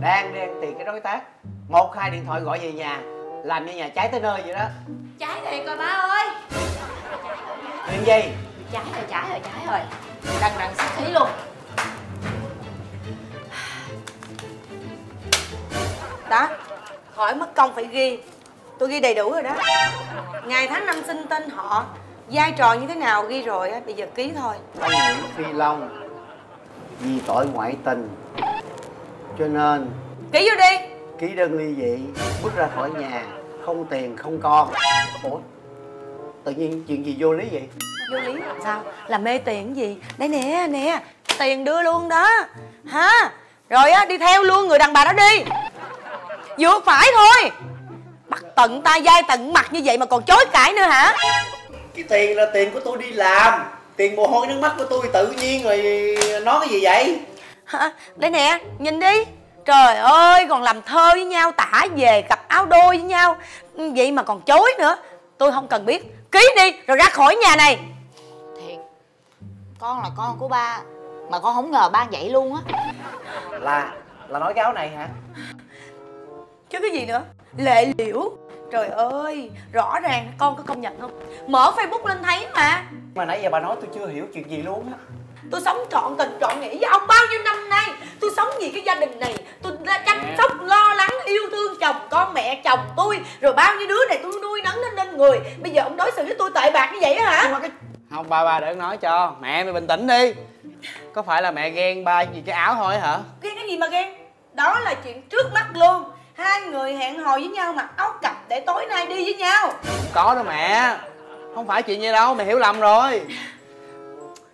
đang đen tiền cái đối tác, 1-2 điện thoại gọi về nhà, làm như nhà cháy tới nơi vậy đó. Cháy thiệt rồi ba ơi. Chuyện gì? Cháy rồi. Đằng sát khí luôn. Đó, khỏi mất công phải ghi, tôi ghi đầy đủ rồi đó. Ngày tháng năm sinh, tên họ, vai trò như thế nào ghi rồi á, bây giờ ký thôi. Nguyễn Phi Long vì tội ngoại tình cho nên ký vô đi, ký đơn ly dị, bước ra khỏi nhà, không tiền không con. Ủa, tự nhiên chuyện gì vô lý vậy? Vô lý sao? Là mê tiền gì đấy nè, tiền đưa luôn đó hả? Rồi á, đi theo luôn người đàn bà đó đi, vừa phải thôi. Bắt tận tay vai tận mặt như vậy mà còn chối cãi nữa hả? Cái tiền là tiền của tôi đi làm, tiền mồ hôi nước mắt của tôi tự nhiên, rồi nói cái gì vậy? Hả? Đây nè, nhìn đi. Trời ơi, còn làm thơ với nhau, tả về cặp áo đôi với nhau, vậy mà còn chối nữa. Tôi không cần biết, ký đi rồi ra khỏi nhà này. Thiệt, con là con của ba, mà con không ngờ ba vậy luôn á. Là nói cái áo này hả? Chứ cái gì nữa, lệ liễu. Trời ơi, rõ ràng con có công nhận không? Mở Facebook lên thấy mà. Mà nãy giờ bà nói tôi chưa hiểu chuyện gì luôn á. Tôi sống trọn tình trọn nghĩa với ông bao nhiêu năm nay. Tôi sống vì cái gia đình này, tôi chăm sóc, lo lắng, yêu thương chồng con, mẹ chồng tôi, rồi bao nhiêu đứa này tôi nuôi nấng nó lên người. Bây giờ ông đối xử với tôi tệ bạc như vậy hả? Không, ba đừng nói cho. Mẹ mày bình tĩnh đi. Có phải là mẹ ghen ba vì cái áo thôi hả? Ghen cái gì mà ghen? Đó là chuyện trước mắt luôn. Hai người hẹn hò với nhau mặc áo cặp để tối nay đi với nhau. Không có đâu mẹ, không phải chuyện như đâu, mẹ hiểu lầm rồi.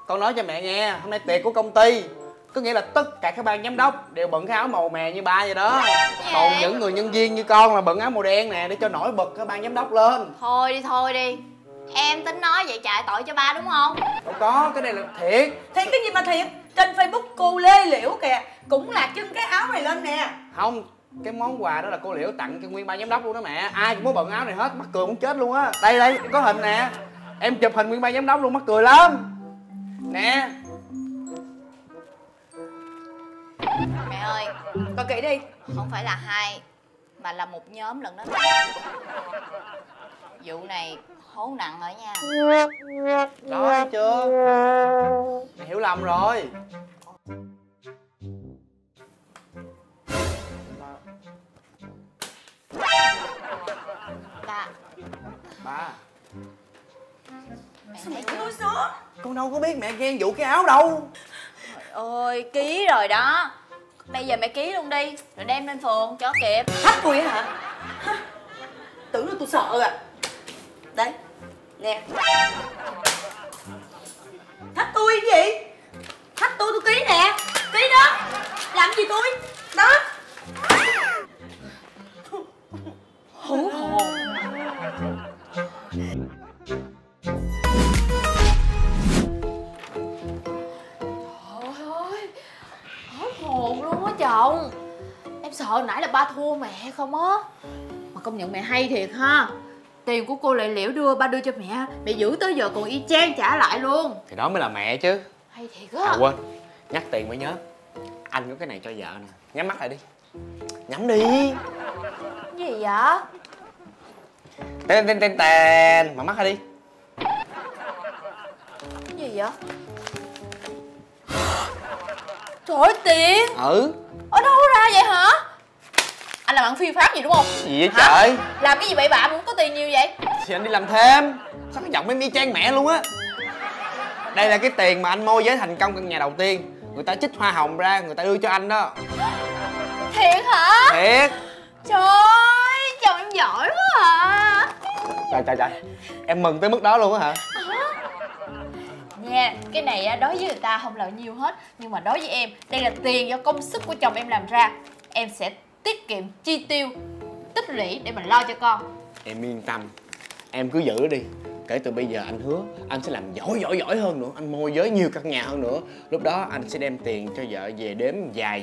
Con nói cho mẹ nghe, hôm nay tiệc của công ty, có nghĩa là tất cả các ban giám đốc đều bận cái áo màu mè như ba vậy đó. Còn những người nhân viên như con là bận áo màu đen nè, để cho nổi bật cái ban giám đốc lên. Thôi đi, em tính nói vậy chạy tội cho ba đúng không? Đâu có, cái này là thiệt. Thiệt cái gì mà thiệt? Trên Facebook cô Lê Liễu kìa, cũng là trưng cái áo này lên nè. Không, cái món quà đó là cô Liễu tặng cho nguyên ban giám đốc luôn đó mẹ. Ai cũng có bận áo này hết, mắc cười muốn chết luôn á. Đây, có hình nè. Em chụp hình nguyên ban giám đốc luôn, mắc cười lắm. Nè mẹ ơi, coi kỹ đi. Không phải là hai, mà là một nhóm lần đó. Vụ này hố nặng rồi nha. Đó, thấy chưa? Mẹ hiểu lầm rồi. Ba, mẹ thấy chưa? Con đâu có biết mẹ ghen vụ cái áo đâu. Trời ơi, ký rồi đó. Bây giờ mẹ ký luôn đi, rồi đem lên phường cho kịp. Thách tôi hả? Tưởng là tôi sợ à? Đấy, nè. Thách tôi cái gì? Thách tôi ký nè. Ký đó. Làm gì tôi? Đó. Hú hồn. Chồng em sợ nãy là ba thua mẹ không á, mà công nhận mẹ hay thiệt ha. Tiền của cô Lệ Liễu đưa, ba đưa cho mẹ, mẹ giữ tới giờ còn y chang trả lại luôn. Thì đó mới là mẹ chứ, hay thiệt á. À quên, nhắc tiền mới nhớ, anh có cái này cho vợ nè, nhắm mắt lại đi. Nhắm đi. Cái gì vậy? Tên, mở mắt ra đi. Cái gì vậy? Trời ơi, tiền. Ừ. Ở đâu ra vậy hả? Anh làm ăn phi pháp gì đúng không? Gì vậy hả? Trời, làm cái gì bậy bạ muốn có tiền nhiều vậy? Thì anh đi làm thêm. Sao cái giọng em y chang mẹ luôn á. Đây là cái tiền mà anh môi giới thành công căn nhà đầu tiên. Người ta chích hoa hồng ra, người ta đưa cho anh đó. Thiệt hả? Thiệt. Trời ơi, chồng em giỏi quá à. Trời, em mừng tới mức đó luôn á hả? Nha, cái này đối với người ta không là nhiều hết, nhưng mà đối với em, đây là tiền do công sức của chồng em làm ra. Em sẽ tiết kiệm chi tiêu, tích lũy để mình lo cho con. Em yên tâm, em cứ giữ đi. Kể từ bây giờ anh hứa, anh sẽ làm giỏi hơn nữa, anh môi giới nhiều căn nhà hơn nữa. Lúc đó anh sẽ đem tiền cho vợ về đếm dài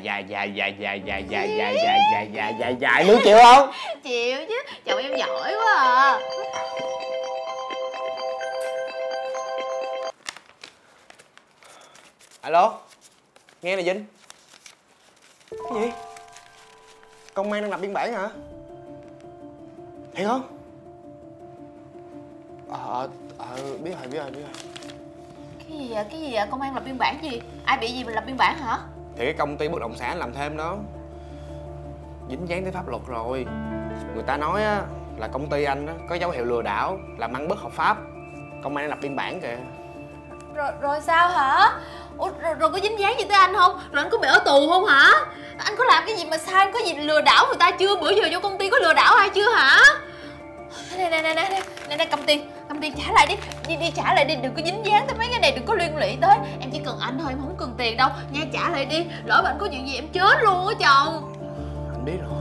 nữa, chịu không? Chịu chứ, chồng em giỏi quá à. Alo, nghe nè Vinh. Cái gì? Công an đang lập biên bản hả? Thiệt không? Biết rồi. Cái gì vậy? Công an lập biên bản gì? Ai bị gì mình lập biên bản hả? Thì cái công ty bất động sản làm thêm đó, dính dáng tới pháp luật rồi. Người ta nói á, là công ty anh á, có dấu hiệu lừa đảo, làm ăn bất hợp pháp. Công an lập biên bản kìa. Rồi sao hả? Ủa, rồi có dính dáng gì tới anh không? Rồi anh có bị ở tù không hả? Anh có làm cái gì mà sai, có gì lừa đảo người ta chưa? Bữa giờ vô công ty có lừa đảo ai chưa hả? Nè, cầm tiền trả lại đi. Đi trả lại đi, đừng có dính dáng tới mấy cái này, đừng có liên lụy tới. Em chỉ cần anh thôi, em không cần tiền đâu nha, trả lại đi. Lỡ mà anh có chuyện gì em chết luôn á chồng. Anh biết rồi.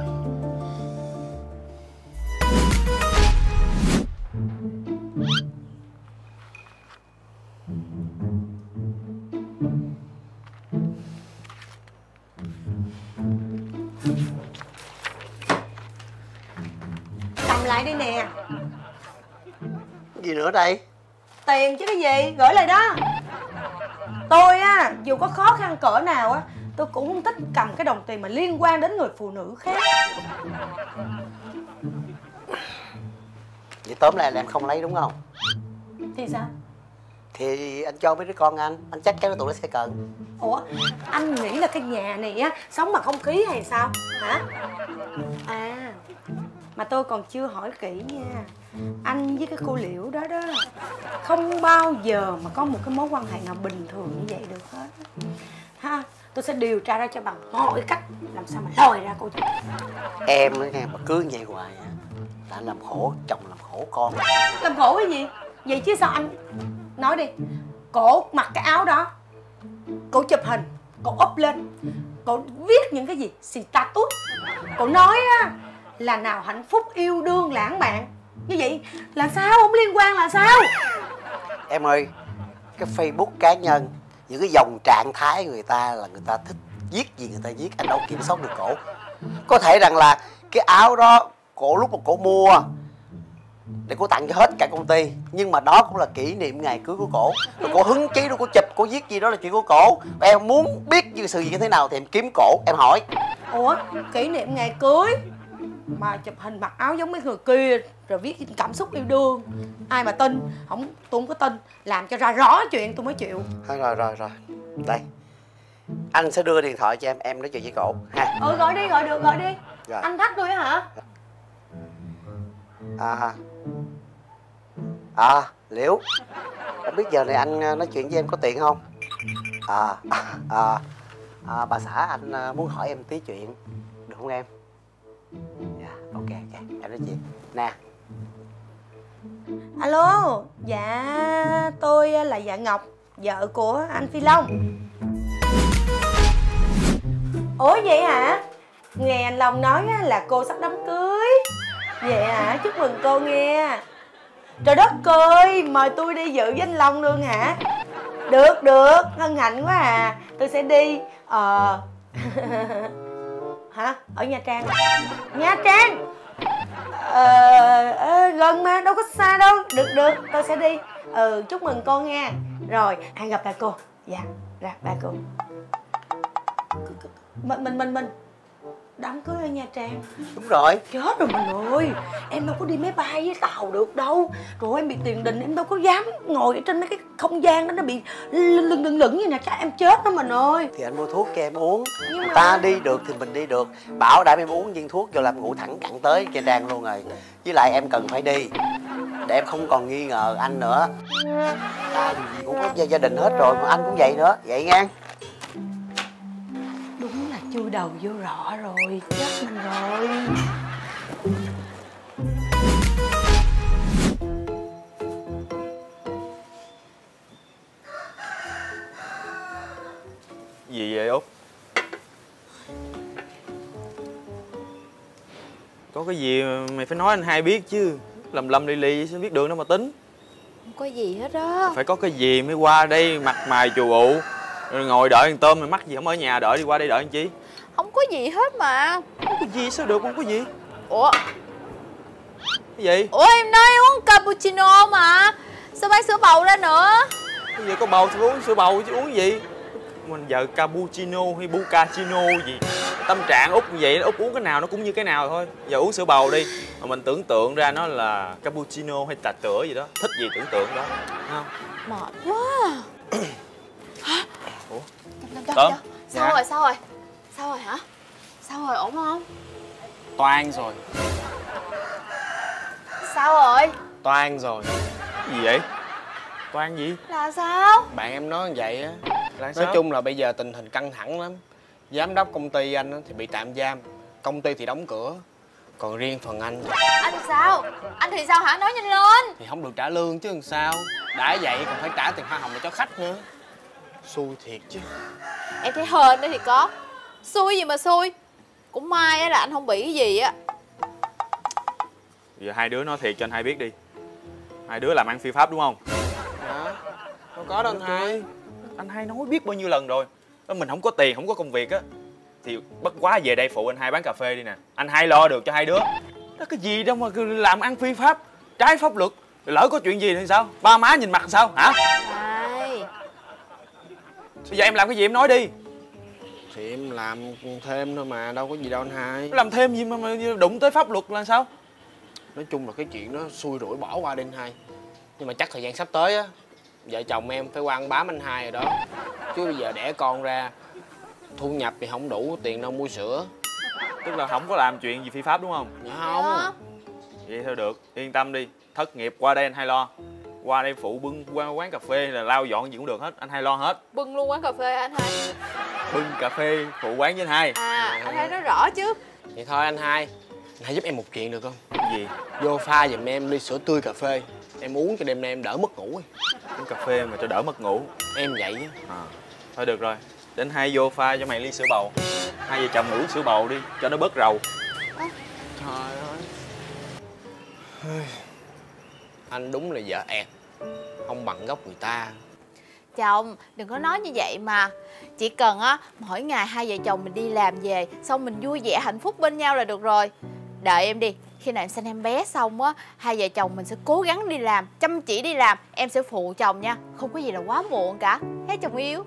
Cầm lại đi nè. Gì nữa đây? Tiền chứ cái gì, gửi lại đó. Tôi á, dù có khó khăn cỡ nào á, tôi cũng không thích cầm cái đồng tiền mà liên quan đến người phụ nữ khác. Vậy tóm lại là em không lấy đúng không? Thì sao? Thì anh cho mấy đứa con anh chắc cái tụi nó sẽ cần. Ủa, anh nghĩ là cái nhà này á, sống bằng không khí hay sao? Hả? À, mà tôi còn chưa hỏi kỹ nha. Anh với cái cô Liễu đó đó không bao giờ mà có một cái mối quan hệ nào bình thường như vậy được hết ha. Tôi sẽ điều tra ra cho bằng mọi cách làm sao mà lòi ra cô chị. Em nói nghe mà cứ vậy hoài á là làm khổ chồng, làm khổ con. Làm khổ cái gì? Vậy chứ sao anh nói đi. Cổ mặc cái áo đó, cổ chụp hình, cổ up lên, cổ viết những cái gì status, cổ nói á là nào hạnh phúc, yêu đương, lãng mạn. Như vậy là sao? Không liên quan là sao? Em ơi, cái Facebook cá nhân, những cái dòng trạng thái người ta là người ta thích viết gì người ta viết, anh đâu kiểm soát được cổ. Có thể rằng là cái áo đó cổ lúc mà cổ mua để cổ tặng cho hết cả công ty, nhưng mà đó cũng là kỷ niệm ngày cưới của cổ. Rồi cổ hứng chí đó, cổ chụp, cổ viết gì đó là chuyện của cổ. Em muốn biết như sự gì như thế nào thì em kiếm cổ, em hỏi. Ủa, kỷ niệm ngày cưới mà chụp hình mặc áo giống mấy người kia rồi viết cảm xúc yêu đương, ai mà tin? Không, tôi không có tin. Làm cho ra rõ chuyện tôi mới chịu. Rồi đây, anh sẽ đưa điện thoại cho em nói chuyện với cậu ha. Ừ, gọi đi, gọi được, gọi đi rồi. Anh thách tôi hả? Liễu, không biết giờ này anh nói chuyện với em có tiện không? Bà xã anh muốn hỏi em tí chuyện được không em? Dạ, ok, em nói chuyện nè. Alo, dạ tôi là Dạ Ngọc, vợ của anh Phi Long. Ủa vậy hả? Nghe anh Long nói là cô sắp đám cưới. Vậy hả? Chúc mừng cô nghe. Trời đất ơi, mời tôi đi dự với anh Long luôn hả? Được, hân hạnh quá à. Tôi sẽ đi. Hả? Ở Nha Trang. Nha Trang? Gần mà, đâu có xa đâu. Được, tôi sẽ đi. Ừ, chúc mừng con nha. Rồi, hẹn gặp lại cô. Dạ, ra ba cô. Mình đám cưới ở Nha Trang. Đúng rồi. Chết rồi mình ơi. Em đâu có đi máy bay với tàu được đâu. Rồi em bị tiền đình, em đâu có dám ngồi ở trên mấy cái không gian đó, nó bị lửng như nè, chắc em chết đó mình ơi. Thì anh mua thuốc cho em uống. Nhưng mà... ta đi được thì mình đi được. Bảo đảm em uống viên thuốc vô làm ngủ thẳng cẳng tới Nha Trang luôn rồi. Với lại em cần phải đi để em không còn nghi ngờ anh nữa. Ta cũng có gia đình hết rồi mà anh cũng vậy nữa. Vậy nha. Chui đầu vô rõ rồi, chết mình rồi. Gì vậy Út? Có cái gì mày phải nói anh hai biết chứ. Lầm lầm lì lì sẽ biết đường đâu mà tính. Không có gì hết đó. Phải có cái gì mới qua đây mặt mày chù ụ. Rồi ngồi đợi ăn tôm mày mắc gì không ở nhà đợi, đi qua đây đợi ăn chi? Không có gì hết mà. Không có gì sao được, không có gì. Ủa? Cái gì? Ủa em nói uống cappuccino mà. Sao bán sữa bầu ra nữa? Bây giờ có bầu sao uống sữa bầu chứ uống gì? Mình giờ cappuccino hay bucacino gì? Tâm trạng Út như vậy, Út uống cái nào nó cũng như cái nào thôi. Giờ uống sữa bầu đi, mà mình tưởng tượng ra nó là cappuccino hay trà sữa gì đó. Thích gì tưởng tượng đó, đúng không? Mệt quá. Ủa? Tưởng? Sao dạ? Rồi, sao rồi? Sao rồi hả? Sao rồi, ổn không? Toan rồi. Sao rồi? Toan rồi. Gì vậy? Toan gì? Là sao? Bạn em nói như vậy á. Nói chung là bây giờ tình hình căng thẳng lắm. Giám đốc công ty anh thì bị tạm giam, công ty thì đóng cửa, còn riêng phần anh. Anh sao? Anh thì sao hả? Nói nhanh lên. Thì không được trả lương chứ làm sao. Đã vậy còn phải trả tiền hoa hồng để cho khách nữa. Xui thiệt chứ. Em thấy hên đó thì có. Xui gì mà xui. Cũng may là anh không bị cái gì á. Giờ hai đứa nói thiệt cho anh hai biết đi. Hai đứa làm ăn phi pháp đúng không? Dạ. Không có đâu anh hai. Anh hai nói biết bao nhiêu lần rồi. Mình không có tiền, không có công việc á, thì bất quá về đây phụ anh hai bán cà phê đi nè. Anh hai lo được cho hai đứa đó. Cái gì đâu mà làm ăn phi pháp, trái pháp luật. Lỡ có chuyện gì thì sao? Ba má nhìn mặt sao hả? Này. Bây giờ em làm cái gì em nói đi. Thì em làm thêm thôi mà, đâu có gì đâu anh hai. Làm thêm gì mà đụng tới pháp luật là sao? Nói chung là cái chuyện đó xui rủi bỏ qua đi anh hai. Nhưng mà chắc thời gian sắp tới á, vợ chồng em phải quan bám anh hai rồi đó. Chứ bây giờ đẻ con ra, thu nhập thì không đủ tiền đâu mua sữa. Tức là không có làm chuyện gì phi pháp đúng không? Dạ không. Vậy thôi được, yên tâm đi. Thất nghiệp qua đây anh hai lo. Qua đây phụ bưng quán cà phê là lau dọn gì cũng được hết, anh hai lo hết. Bưng luôn quán cà phê anh hai? Bưng cà phê phụ quán với anh hai. À, anh hai nói rõ chứ. Vậy thôi anh hai, giúp em một chuyện được không? Cái gì? Vô pha giùm em ly sữa tươi cà phê, em uống cho đêm nay em đỡ mất ngủ. Uống cà phê mà cho đỡ mất ngủ. Em vậy á. À, thôi được rồi, đến hai vô pha cho mày ly sữa bầu. Hai vợ chồng uống sữa bầu đi cho nó bớt rầu. À. Trời ơi. Anh đúng là vợ ẹt, không bằng gốc người ta. Chồng đừng có nói như vậy mà. Chỉ cần á mỗi ngày hai vợ chồng mình đi làm về xong mình vui vẻ hạnh phúc bên nhau là được rồi. Đợi em đi, khi nào em sinh em bé xong á, hai vợ chồng mình sẽ cố gắng đi làm, chăm chỉ đi làm, em sẽ phụ chồng nha. Không có gì là quá muộn cả. Thấy chồng yêu.